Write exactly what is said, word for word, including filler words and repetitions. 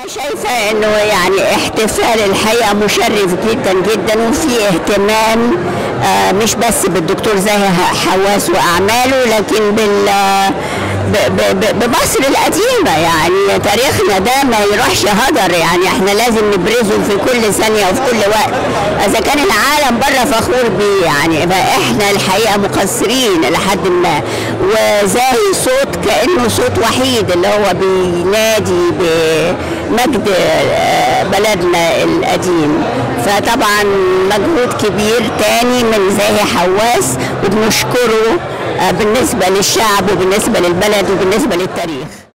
أنا شايفة إنه يعني احتفال الحقيقة مشرف جدا جدا، وفي اهتمام مش بس بالدكتور زاهي حواس وأعماله، لكن بال بمصر القديمة. يعني تاريخنا ده ما يروحش هدر، يعني احنا لازم نبرزه في كل ثانية وفي كل وقت. إذا كان العالم بره فخور بيه، يعني احنا الحقيقة مقصرين لحد ما. وزاهي صوت كأنه صوت وحيد اللي هو بينادي بمجد بلدنا القديم. فطبعا مجهود كبير تاني من زاهي حواس، وبنشكره بالنسبة للشعب وبالنسبة للبلد وبالنسبة للتاريخ.